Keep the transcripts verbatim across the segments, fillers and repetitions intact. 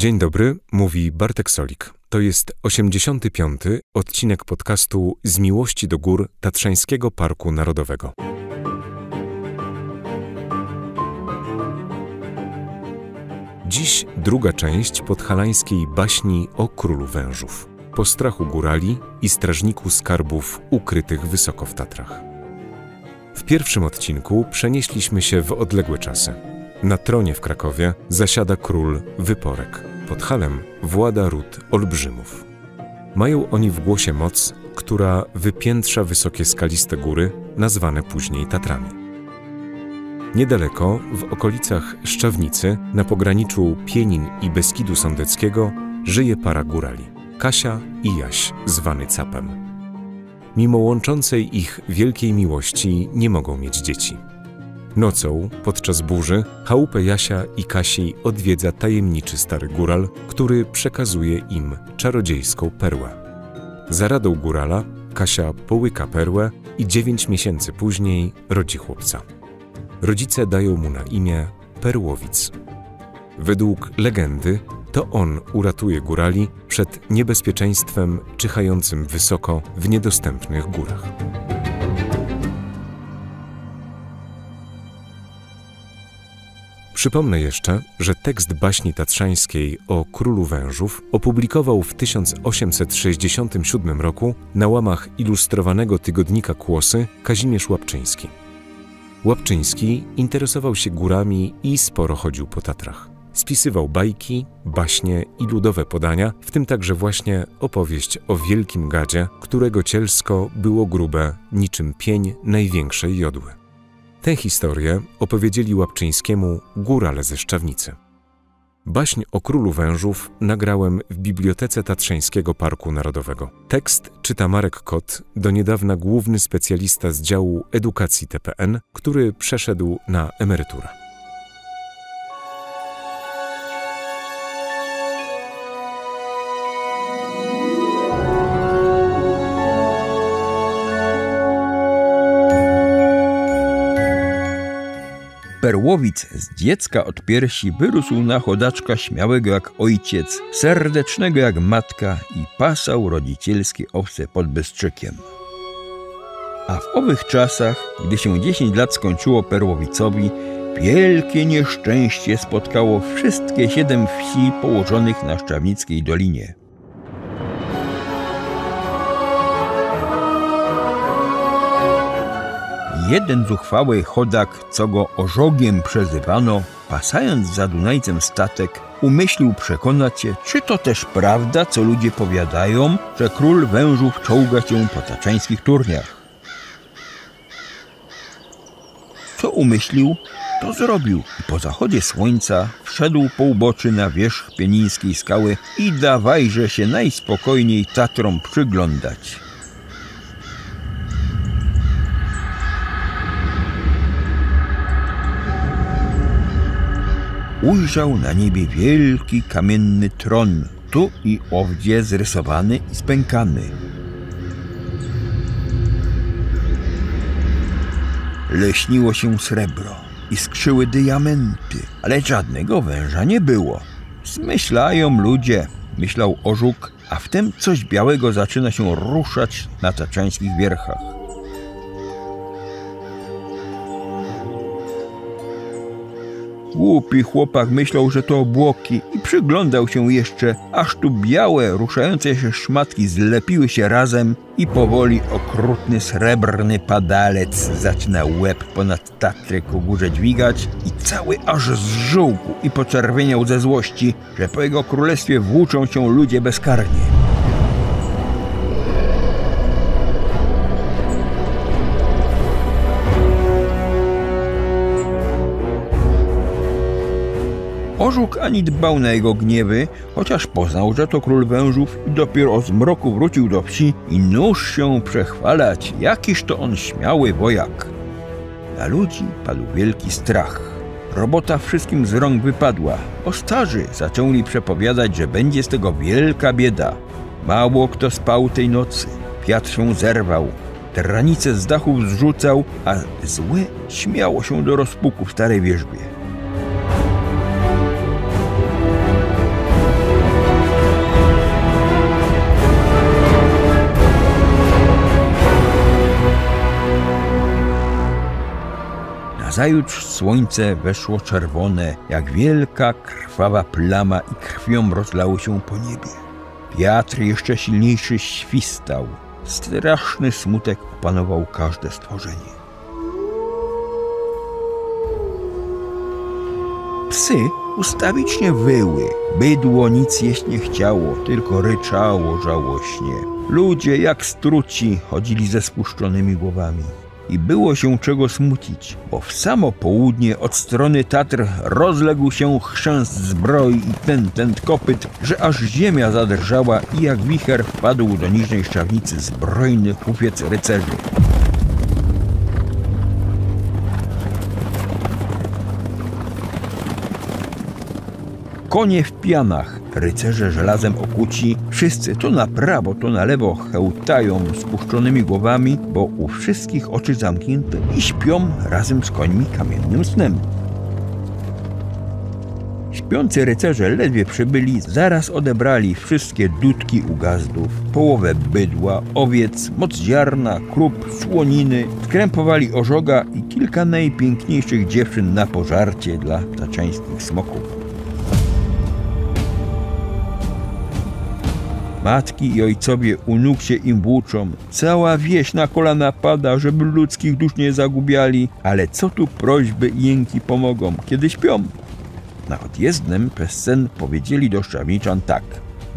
Dzień dobry, mówi Bartek Solik. To jest osiemdziesiąty piąty odcinek podcastu Z miłości do gór Tatrzańskiego Parku Narodowego. Dziś druga część podhalańskiej baśni o królu wężów, po strachu górali i strażniku skarbów ukrytych wysoko w Tatrach. W pierwszym odcinku przenieśliśmy się w odległe czasy. Na tronie w Krakowie zasiada król Wyporek. Pod Halem włada ród Olbrzymów. Mają oni w głosie moc, która wypiętrza wysokie skaliste góry, nazwane później Tatrami. Niedaleko, w okolicach Szczawnicy, na pograniczu Pienin i Beskidu Sądeckiego, żyje para górali – Kasia i Jaś, zwany Capem. Mimo łączącej ich wielkiej miłości nie mogą mieć dzieci. Nocą, podczas burzy, chałupę Jasia i Kasi odwiedza tajemniczy stary góral, który przekazuje im czarodziejską perłę. Za radą górala Kasia połyka perłę i dziewięć miesięcy później rodzi chłopca. Rodzice dają mu na imię Perłowic. Według legendy to on uratuje górali przed niebezpieczeństwem czyhającym wysoko w niedostępnych górach. Przypomnę jeszcze, że tekst baśni tatrzańskiej o królu wężów opublikował w tysiąc osiemset sześćdziesiątym siódmym roku na łamach ilustrowanego tygodnika Kłosy Kazimierz Łapczyński. Łapczyński interesował się górami i sporo chodził po Tatrach. Spisywał bajki, baśnie i ludowe podania, w tym także właśnie opowieść o wielkim gadzie, którego cielsko było grube niczym pień największej jodły. Tę historię opowiedzieli Łapczyńskiemu górale ze Szczawnicy. Baśń o królu wężów nagrałem w Bibliotece Tatrzańskiego Parku Narodowego. Tekst czyta Marek Kot, do niedawna główny specjalista z działu edukacji T P N, który przeszedł na emeryturę. Perłowic z dziecka od piersi wyrósł na chodaczka śmiałego jak ojciec, serdecznego jak matka i pasał rodzicielskie owce pod Bystrzykiem. A w owych czasach, gdy się dziesięć lat skończyło Perłowicowi, wielkie nieszczęście spotkało wszystkie siedem wsi położonych na Szczawnickiej Dolinie. Jeden zuchwały chodak, co go ożogiem przezywano, pasając za Dunajcem statek, umyślił przekonać się, czy to też prawda, co ludzie powiadają, że król wężów czołga się po tatrzańskich turniach. Co umyślił, to zrobił i po zachodzie słońca wszedł po uboczy na wierzch pienińskiej skały i dawajże się najspokojniej Tatrom przyglądać. Ujrzał na niebie wielki kamienny tron, tu i owdzie zrysowany i spękany. Leśniło się srebro, iskrzyły diamenty, ale żadnego węża nie było. Zmyślają ludzie, myślał ożuk, a wtem coś białego zaczyna się ruszać na tatrzańskich wierchach. Głupi chłopak myślał, że to obłoki i przyglądał się jeszcze, aż tu białe, ruszające się szmatki zlepiły się razem i powoli okrutny, srebrny padalec zaczyna łeb ponad Tatry ku górze dźwigać i cały aż zżółkł i poczerwieniał ze złości, że po jego królestwie włóczą się ludzie bezkarnie. Ożuk ani dbał na jego gniewy, chociaż poznał, że to król wężów i dopiero o zmroku wrócił do wsi i nóż się przechwalać, jakiż to on śmiały wojak. Na ludzi padł wielki strach. Robota wszystkim z rąk wypadła. Ostarzy zaczęli przepowiadać, że będzie z tego wielka bieda. Mało kto spał tej nocy. Wiatr się zerwał. Tranice z dachów zrzucał, a złe śmiało się do rozpuku w starej wierzbie. Nazajutrz słońce weszło czerwone, jak wielka, krwawa plama i krwią rozlało się po niebie. Wiatr jeszcze silniejszy świstał. Straszny smutek opanował każde stworzenie. Psy ustawicznie wyły. Bydło nic jeść nie chciało, tylko ryczało żałośnie. Ludzie jak struci chodzili ze spuszczonymi głowami. I było się czego smucić, bo w samo południe od strony Tatr rozległ się chrzęst zbroi i tętent kopyt, że aż ziemia zadrżała i jak wicher wpadł do niżnej szarnicy zbrojny chłopiec rycerzy. Konie w pianach, rycerze żelazem okuci, wszyscy to na prawo, to na lewo chełtają spuszczonymi głowami, bo u wszystkich oczy zamknięte i śpią razem z końmi kamiennym snem. Śpiący rycerze ledwie przybyli, zaraz odebrali wszystkie dudki u gazdów, połowę bydła, owiec, moc ziarna, krup, słoniny, skrępowali orzoga i kilka najpiękniejszych dziewczyn na pożarcie dla taczańskich smoków. Matki i ojcowie u nóg się im włóczą. Cała wieś na kolana pada, żeby ludzkich dusz nie zagubiali. Ale co tu prośby i jęki pomogą, kiedy śpią? Na odjezdnem przez sen powiedzieli do szawniczan tak.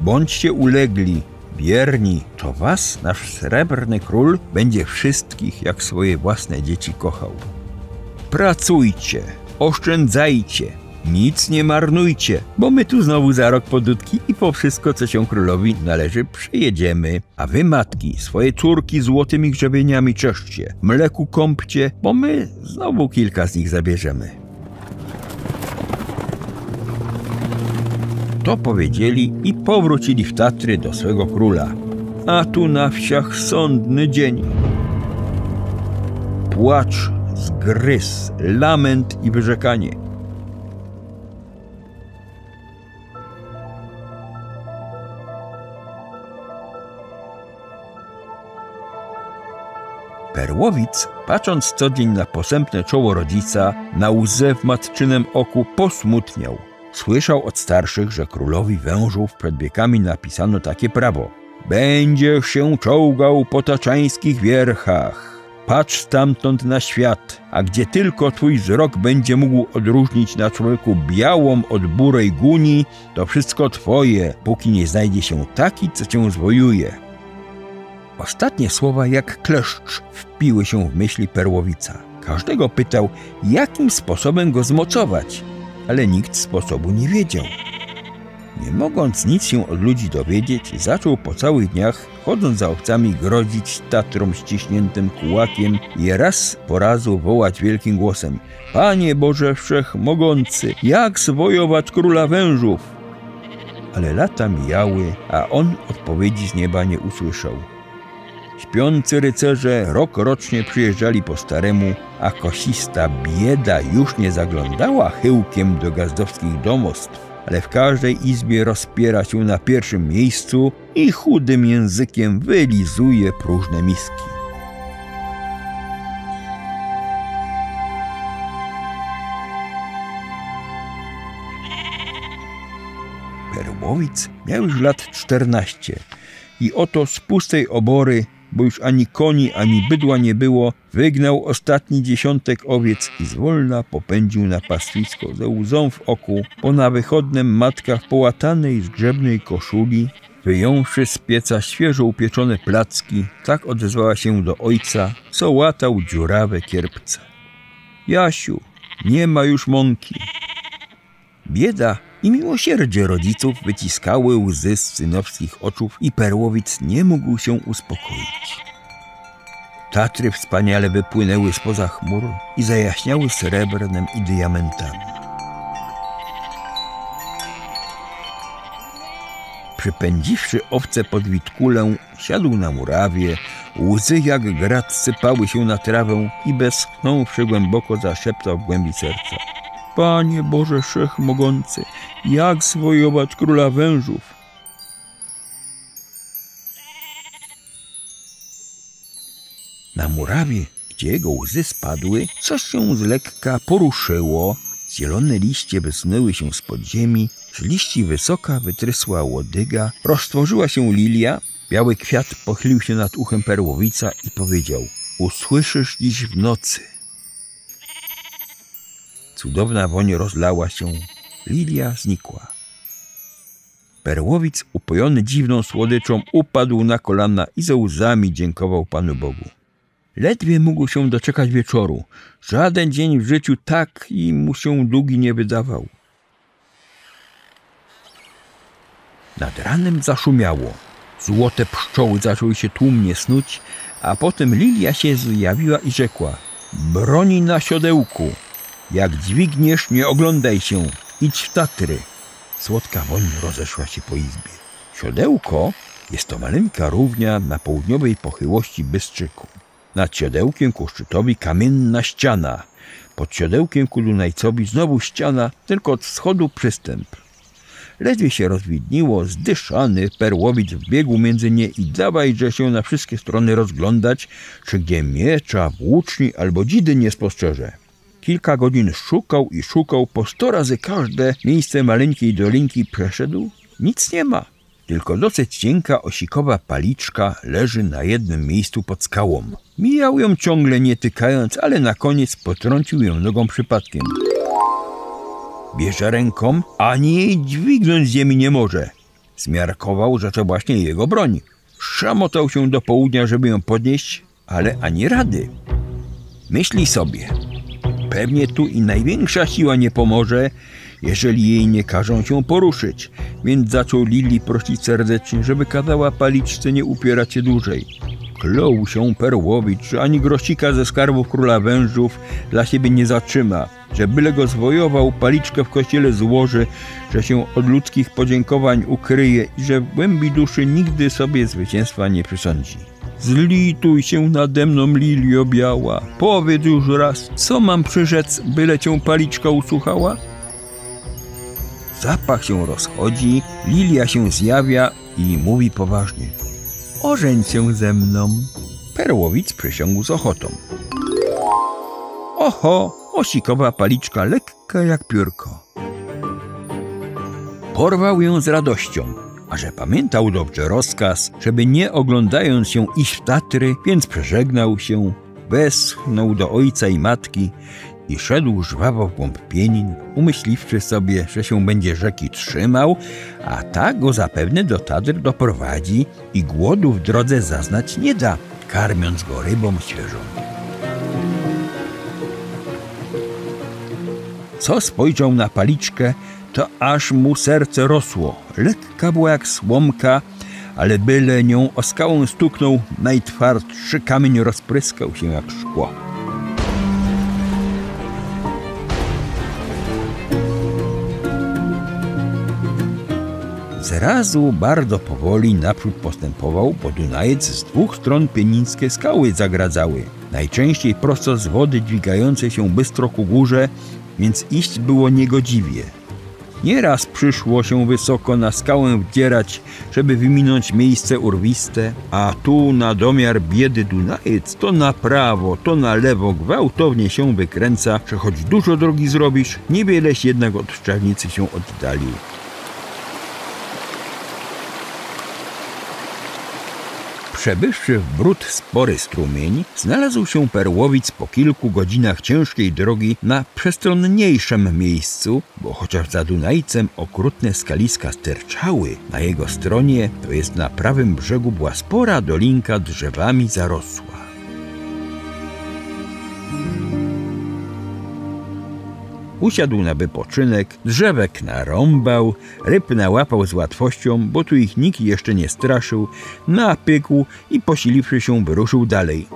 Bądźcie ulegli, wierni, to was nasz srebrny król będzie wszystkich jak swoje własne dzieci kochał. Pracujcie, oszczędzajcie. Nic nie marnujcie, bo my tu znowu za rok po dudki i po wszystko, co się królowi należy, przyjedziemy. A wy, matki, swoje córki złotymi grzebieniami czeszcie, mleku kąpcie, bo my znowu kilka z nich zabierzemy. To powiedzieli i powrócili w Tatry do swego króla. A tu na wsiach sądny dzień. Płacz, zgryz, lament i wyrzekanie. Perłowic, patrząc co dzień na posępne czoło rodzica, na łzę w matczynem oku posmutniał. Słyszał od starszych, że królowi wężów przed wiekami napisano takie prawo. Będziesz się czołgał po taczańskich wierchach. Patrz stamtąd na świat, a gdzie tylko twój wzrok będzie mógł odróżnić na człowieku białą od burej guni, to wszystko twoje, póki nie znajdzie się taki, co cię zwojuje. Ostatnie słowa jak kleszcz wpiły się w myśli Perłowica. Każdego pytał, jakim sposobem go zmocować, ale nikt sposobu nie wiedział. Nie mogąc nic się od ludzi dowiedzieć, zaczął po całych dniach, chodząc za owcami, grozić Tatrom ściśniętym kułakiem i raz po razu wołać wielkim głosem – Panie Boże Wszechmogący, jak zwojować króla wężów? Ale lata mijały, a on odpowiedzi z nieba nie usłyszał. Śpiący rycerze rok rocznie przyjeżdżali po staremu, a kosista bieda już nie zaglądała chyłkiem do gazdowskich domostw, ale w każdej izbie rozpiera się na pierwszym miejscu i chudym językiem wylizuje próżne miski. Perłowic miał już lat czternaście i oto z pustej obory, bo już ani koni, ani bydła nie było, wygnał ostatni dziesiątek owiec i zwolna popędził na pastwisko ze łzą w oku, po na wychodnem matka w połatanej zgrzebnej koszuli, wyjąwszy z pieca świeżo upieczone placki, tak odezwała się do ojca, co łatał dziurawe kierpce. Jasiu, nie ma już mąki. Bieda i miłosierdzie rodziców wyciskały łzy z synowskich oczów i Perłowic nie mógł się uspokoić. Tatry wspaniale wypłynęły spoza chmur i zajaśniały srebrnem i diamentami. Przypędziwszy owce pod witkulę, siadł na murawie, łzy jak grad sypały się na trawę i beschnąwszy głęboko zaszeptał w głębi serca. Panie Boże Wszechmogący, jak zwojować króla wężów? Na murawie, jego łzy spadły, coś się z lekka poruszyło. Zielone liście wysnuły się spod ziemi, z liści wysoka wytrysła łodyga, roztworzyła się lilia, biały kwiat pochylił się nad uchem perłowica i powiedział: usłyszysz dziś w nocy. Cudowna woń rozlała się, lilia znikła. Perłowic, upojony dziwną słodyczą, upadł na kolana i ze łzami dziękował Panu Bogu. Ledwie mógł się doczekać wieczoru. Żaden dzień w życiu tak i mu się długi nie wydawał. Nad ranem zaszumiało. Złote pszczoły zaczęły się tłumnie snuć, a potem lilia się zjawiła i rzekła: broni na siodełku. Jak dźwigniesz, nie oglądaj się. Idź w Tatry. Słodka woń rozeszła się po izbie. Siodełko jest to maleńka równia na południowej pochyłości Bystrzyku. Nad siodełkiem ku szczytowi kamienna ściana. Pod siodełkiem ku Dunajcowi znowu ściana, tylko od wschodu przystęp. Ledwie się rozwidniło, zdyszany perłowic wbiegł między nie i dawajże się na wszystkie strony rozglądać, czy gdzie miecza, włóczni albo dzidy nie spostrzeże. Kilka godzin szukał i szukał, po sto razy każde miejsce maleńkiej dolinki przeszedł. Nic nie ma, tylko dosyć cienka osikowa paliczka leży na jednym miejscu pod skałą. Mijał ją ciągle nie tykając, ale na koniec potrącił ją nogą przypadkiem. Bierze ręką, ani jej dźwignąć z ziemi nie może. Zmiarkował, że to właśnie jego broń. Szamotał się do południa, żeby ją podnieść, ale ani rady. Myśli sobie: pewnie tu i największa siła nie pomoże, jeżeli jej nie każą się poruszyć, więc zaczął Lili prosić serdecznie, żeby kazała paliczce nie upierać się dłużej. Klął się perłowicz, że ani grosika ze skarbów króla wężów dla siebie nie zatrzyma, że byle go zwojował, paliczkę w kościele złoży, że się od ludzkich podziękowań ukryje i że w głębi duszy nigdy sobie zwycięstwa nie przysądzi. Zlituj się nade mną, lilio biała, powiedz już raz, co mam przyrzec, byle cię paliczka usłuchała? Zapach się rozchodzi, lilia się zjawia i mówi poważnie: ożeń się ze mną. Perłowic przysiągł z ochotą. Oho, osikowa paliczka, lekka jak piórko. Porwał ją z radością. A że pamiętał dobrze rozkaz, żeby nie oglądając się iść w Tatry, więc przeżegnał się, westchnął do ojca i matki i szedł żwawo w głąb Pienin, umyśliwszy sobie, że się będzie rzeki trzymał, a ta go zapewne do Tatr doprowadzi i głodu w drodze zaznać nie da, karmiąc go rybą świeżą. Co spojrzał na paliczkę, to aż mu serce rosło. Lekka była jak słomka, ale byle nią o skałę stuknął, najtwardszy kamień rozpryskał się jak szkło. Zrazu bardzo powoli naprzód postępował, bo Dunajec z dwóch stron pienińskie skały zagradzały, najczęściej prosto z wody dźwigającej się bystro ku górze, więc iść było niegodziwie. Nieraz przyszło się wysoko na skałę wdzierać, żeby wyminąć miejsce urwiste, a tu na domiar biedy Dunajec to na prawo, to na lewo gwałtownie się wykręca, że choć dużo drogi zrobisz, niewieleś jednak od szczawnicy się oddalił. Przebywszy w bród spory strumień, znalazł się perłowic po kilku godzinach ciężkiej drogi na przestronniejszym miejscu, bo chociaż za Dunajcem okrutne skaliska sterczały, na jego stronie, to jest na prawym brzegu, była spora dolinka drzewami zarosła. Usiadł na wypoczynek, drzewek narąbał, ryb nałapał z łatwością, bo tu ich nikt jeszcze nie straszył, napykł i posiliwszy się wyruszył dalej.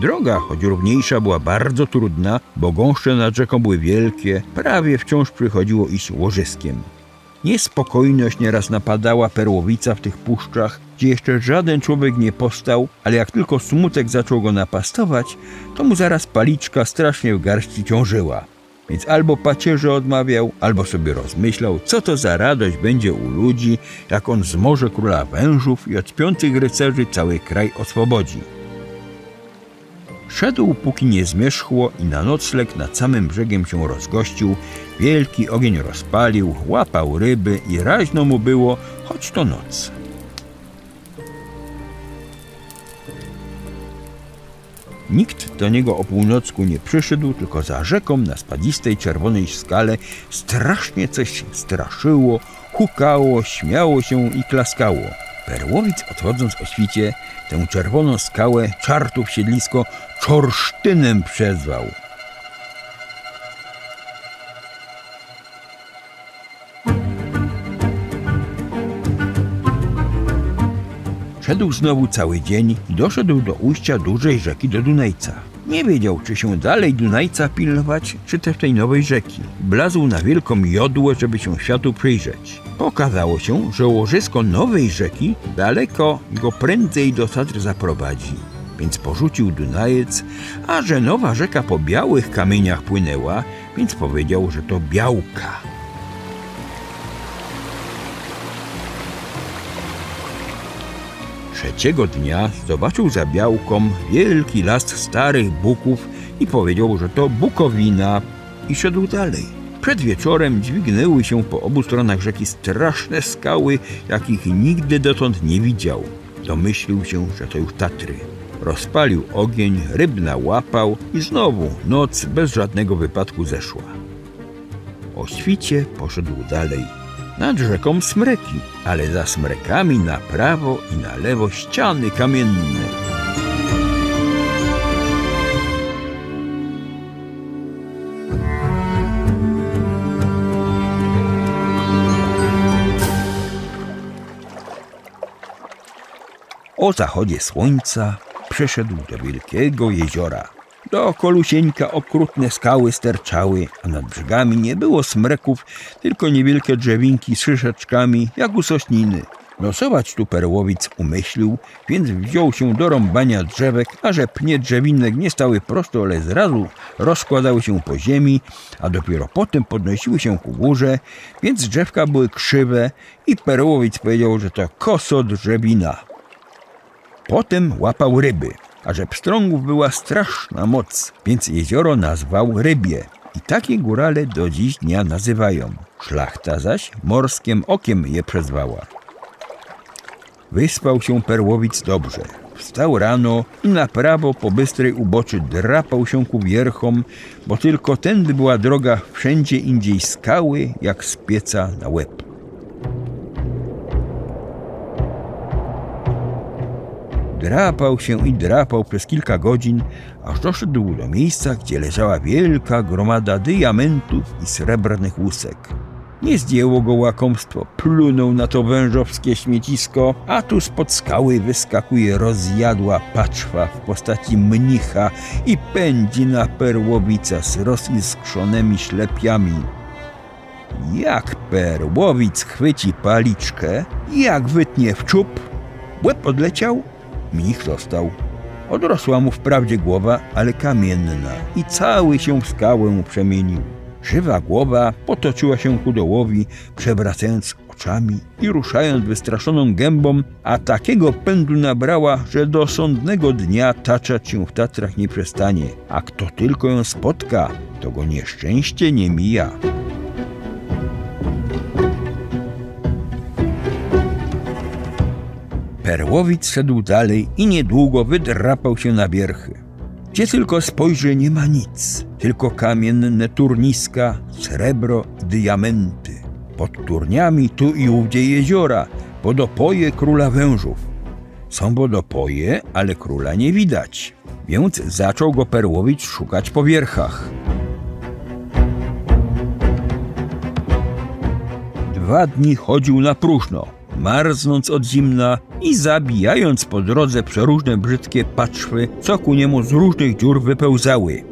Droga, choć równiejsza, była bardzo trudna, bo gąszcze nad rzeką były wielkie, prawie wciąż przychodziło iść łożyskiem. Niespokojność nieraz napadała perłowica w tych puszczach, gdzie jeszcze żaden człowiek nie postał, ale jak tylko smutek zaczął go napastować, to mu zaraz paliczka strasznie w garści ciążyła. Więc albo pacierze odmawiał, albo sobie rozmyślał, co to za radość będzie u ludzi, jak on zmoże króla wężów i od piątych rycerzy cały kraj oswobodzi. Szedł, póki nie zmierzchło i na nocleg nad samym brzegiem się rozgościł, wielki ogień rozpalił, łapał ryby i raźno mu było, choć to noc. Nikt do niego o północku nie przyszedł, tylko za rzeką na spadzistej czerwonej skale strasznie coś straszyło, hukało, śmiało się i klaskało. Perłowic, odchodząc o świcie, tę czerwoną skałę czartów siedlisko czorsztynem przezwał. Szedł znowu cały dzień i doszedł do ujścia dużej rzeki do Dunajca. Nie wiedział, czy się dalej Dunajca pilnować, czy też tej nowej rzeki. Blazł na wielką jodłę, żeby się światu przyjrzeć. Okazało się, że łożysko nowej rzeki daleko go prędzej do Tatr zaprowadzi. Więc porzucił Dunajec, a że nowa rzeka po białych kamieniach płynęła, więc powiedział, że to Białka. Trzeciego dnia zobaczył za Białką wielki las starych buków i powiedział, że to Bukowina, i szedł dalej. Przed wieczorem dźwignęły się po obu stronach rzeki straszne skały, jakich nigdy dotąd nie widział. Domyślił się, że to już Tatry. Rozpalił ogień, ryb nałapał i znowu noc bez żadnego wypadku zeszła. O świcie poszedł dalej. Nad rzeką smreki, ale za smrekami na prawo i na lewo ściany kamienne. O zachodzie słońca przeszedł do wielkiego jeziora. Do kolusieńka okrutne skały sterczały, a nad brzegami nie było smreków, tylko niewielkie drzewinki z szyszeczkami, jak u sośniny. Losować tu Perłowic umyślił, więc wziął się do rąbania drzewek, a że pnie drzewinek nie stały prosto, ale zrazu rozkładały się po ziemi, a dopiero potem podnosiły się ku górze, więc drzewka były krzywe i Perłowic powiedział, że to kosodrzewina. Potem łapał ryby. A że pstrągów była straszna moc, więc jezioro nazwał Rybie i takie górale do dziś dnia nazywają. Szlachta zaś morskim okiem je przezwała. Wyspał się Perłowic dobrze. Wstał rano i na prawo po bystrej uboczy drapał się ku wierchom, bo tylko tędy była droga, wszędzie indziej skały jak z pieca na łeb. Drapał się i drapał przez kilka godzin, aż doszedł do miejsca, gdzie leżała wielka gromada diamentów i srebrnych łusek. Nie zdjęło go łakomstwo, plunął na to wężowskie śmiecisko, a tu spod skały wyskakuje rozjadła paczwa w postaci mnicha i pędzi na Perłowica z roziskrzonymi ślepiami. Jak Perłowic chwyci paliczkę, jak wytnie w czub, łeb odleciał, mnich został. Odrosła mu wprawdzie głowa, ale kamienna i cały się w skałę przemienił. Żywa głowa potoczyła się ku dołowi, przewracając oczami i ruszając wystraszoną gębą, a takiego pędu nabrała, że do sądnego dnia taczać się w Tatrach nie przestanie, a kto tylko ją spotka, to go nieszczęście nie mija. Perłowic szedł dalej i niedługo wydrapał się na wierchy. Gdzie tylko spojrzy, nie ma nic, tylko kamienne turniska, srebro i diamenty. Pod turniami tu i ówdzie jeziora, wodopoje króla wężów. Są wodopoje, ale króla nie widać, więc zaczął go Perłowic szukać po wierchach. Dwa dni chodził na próżno, marznąc od zimna i zabijając po drodze przeróżne brzydkie paczwy, co ku niemu z różnych dziur wypełzały.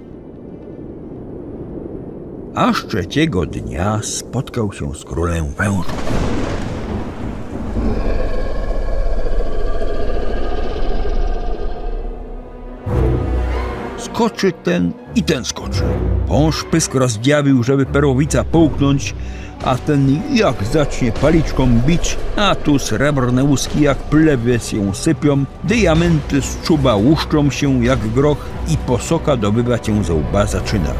Aż trzeciego dnia spotkał się z królem wężów. Skoczy ten i ten skoczy. Wąż pysk rozdziawił, żeby perłowica połknąć, a ten jak zacznie paliczką bić, a tu srebrne łuski jak plewie się sypią, diamenty z czuba łuszczą się jak groch i posoka dobywa cię ze łba zaczyna.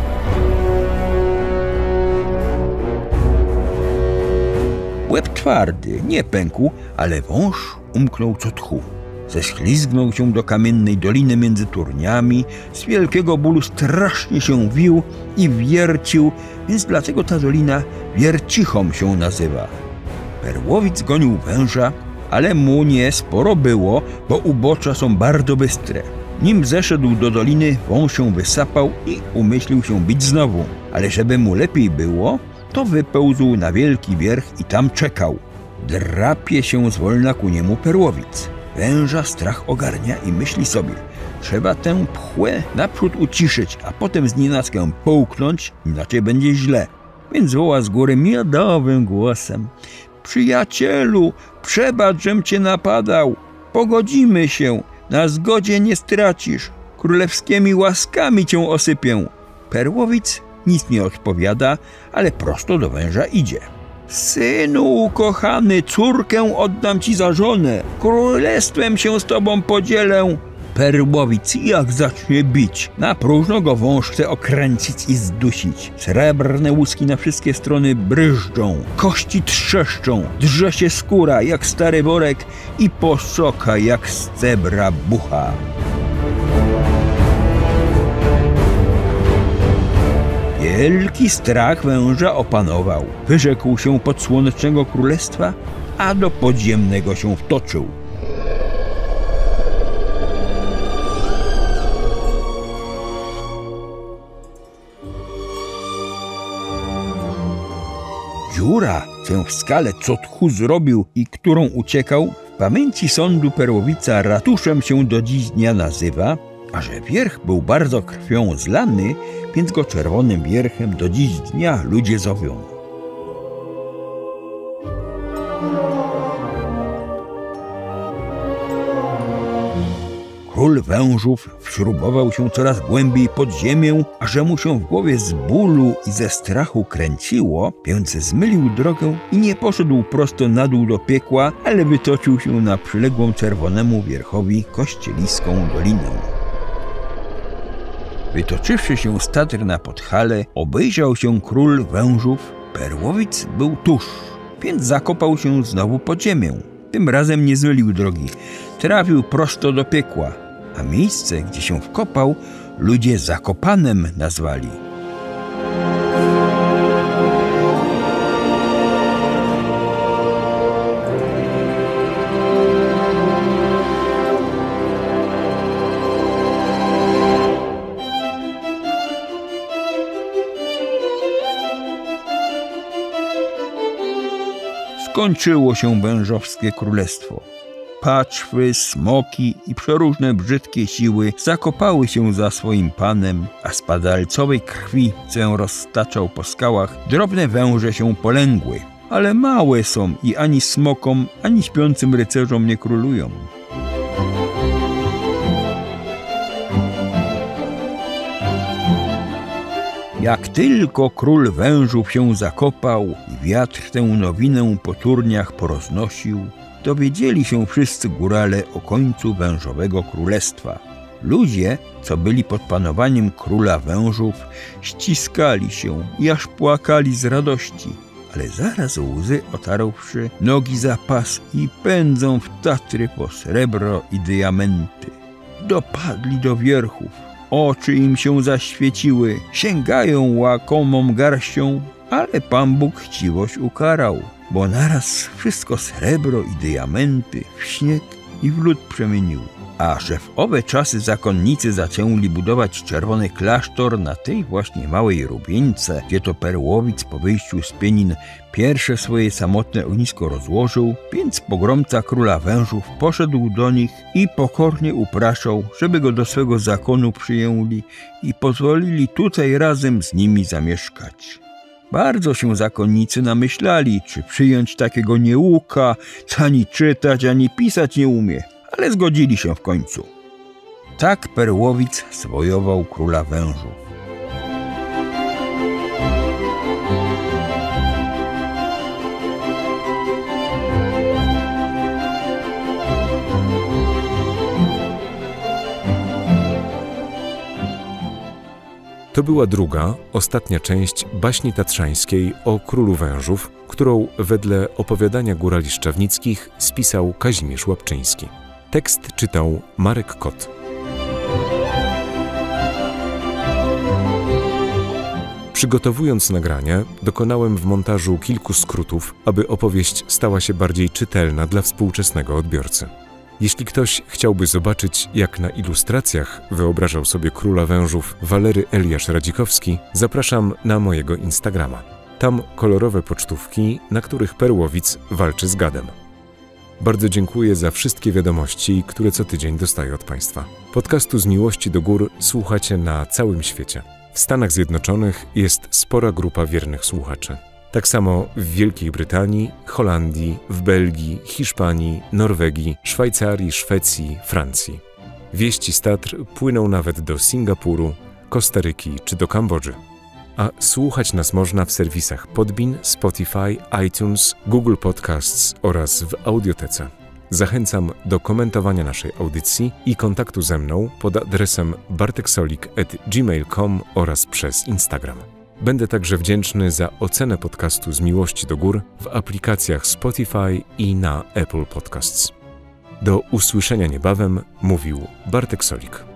Łeb twardy, nie pękł, ale wąż umknął co tchu. Ześlizgnął się do kamiennej doliny między turniami, z wielkiego bólu strasznie się wił i wiercił, więc dlatego ta dolina Wiercichą się nazywa. Perłowic gonił węża, ale mu nie sporo było, bo ubocza są bardzo bystre. Nim zeszedł do doliny, wąż się wysapał i umyślił się bić znowu, ale żeby mu lepiej było, to wypełzł na wielki wierch i tam czekał. Drapie się zwolna ku niemu perłowic. Węża strach ogarnia i myśli sobie, trzeba tę pchłę naprzód uciszyć, a potem znienackę połknąć, inaczej będzie źle. Więc woła z góry miodowym głosem: przyjacielu, przebacz, żem cię napadał, pogodzimy się, na zgodzie nie stracisz, królewskimi łaskami cię osypię. Perłowic nic nie odpowiada, ale prosto do węża idzie. Synu ukochany, córkę oddam ci za żonę, królestwem się z tobą podzielę. Perłowic jak zacznie bić, na próżno go wąż chce okręcić i zdusić. Srebrne łuski na wszystkie strony bryżdżą, kości trzeszczą, drze się skóra jak stary worek i posoka jak z cebra bucha. Wielki strach węża opanował. Wyrzekł się podsłonecznego królestwa, a do podziemnego się wtoczył. Dziura, tę w skale, co tchu zrobił i którą uciekał, w pamięci sądu Perłowica ratuszem się do dziś dnia nazywa, a że wierch był bardzo krwią zlany, więc go czerwonym wierchem do dziś dnia ludzie zowią. Król wężów wśrubował się coraz głębiej pod ziemię, a że mu się w głowie z bólu i ze strachu kręciło, więc zmylił drogę i nie poszedł prosto na dół do piekła, ale wytoczył się na przyległą czerwonemu wierchowi kościeliską dolinę. Wytoczywszy się z Tatr na Podhale, obejrzał się król wężów. Perłowic był tuż, więc zakopał się znowu pod ziemię. Tym razem nie zmylił drogi. Trafił prosto do piekła, a miejsce, gdzie się wkopał, ludzie Zakopanem nazwali. Skończyło się wężowskie królestwo. Paczwy, smoki i przeróżne brzydkie siły zakopały się za swoim panem, a z padalcowej krwi, co roztaczał po skałach, drobne węże się polęgły. Ale małe są i ani smokom, ani śpiącym rycerzom nie królują. Jak tylko król wężów się zakopał i wiatr tę nowinę po turniach poroznosił, dowiedzieli się wszyscy górale o końcu wężowego królestwa. Ludzie, co byli pod panowaniem króla wężów, ściskali się i aż płakali z radości, ale zaraz łzy otarłszy nogi za pas i pędzą w Tatry po srebro i diamenty. Dopadli do wierchów. Oczy im się zaświeciły, sięgają łakomą garścią, ale Pan Bóg chciwość ukarał, bo naraz wszystko srebro i diamenty w śnieg i w lód przemienił. A że w owe czasy zakonnicy zaczęli budować czerwony klasztor na tej właśnie małej Rubieńce, gdzie to Perłowic po wyjściu z Pienin pierwsze swoje samotne ognisko rozłożył, więc pogromca króla wężów poszedł do nich i pokornie upraszał, żeby go do swego zakonu przyjęli i pozwolili tutaj razem z nimi zamieszkać. Bardzo się zakonnicy namyślali, czy przyjąć takiego nieuka, co ani czytać, ani pisać nie umie. Ale zgodzili się w końcu. Tak Perłowic zwojował króla wężów. To była druga, ostatnia część baśni tatrzańskiej o Królu Wężów, którą wedle opowiadania górali szczawnickich spisał Kazimierz Łapczyński. Tekst czytał Marek Kot. Przygotowując nagranie, dokonałem w montażu kilku skrótów, aby opowieść stała się bardziej czytelna dla współczesnego odbiorcy. Jeśli ktoś chciałby zobaczyć, jak na ilustracjach wyobrażał sobie Króla Wężów Walery Eliasz Radzikowski, zapraszam na mojego Instagrama. Tam kolorowe pocztówki, na których Perłowic walczy z gadem. Bardzo dziękuję za wszystkie wiadomości, które co tydzień dostaję od Państwa. Podcastu Z miłości do gór słuchacie na całym świecie. W Stanach Zjednoczonych jest spora grupa wiernych słuchaczy. Tak samo w Wielkiej Brytanii, Holandii, w Belgii, Hiszpanii, Norwegii, Szwajcarii, Szwecji, Francji. Wieści z Tatr płyną nawet do Singapuru, Kostaryki czy do Kambodży. A słuchać nas można w serwisach Podbean, Spotify, iTunes, Google Podcasts oraz w Audiotece. Zachęcam do komentowania naszej audycji i kontaktu ze mną pod adresem barteksolik at gmail kropka com oraz przez Instagram. Będę także wdzięczny za ocenę podcastu Z miłości do gór w aplikacjach Spotify i na Apple Podcasts. Do usłyszenia niebawem, mówił Bartek Solik.